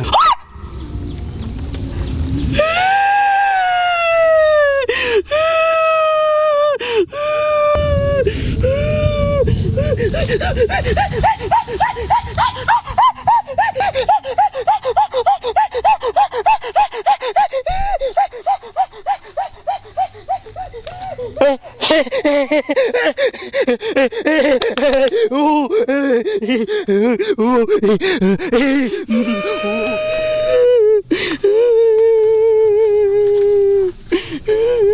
응?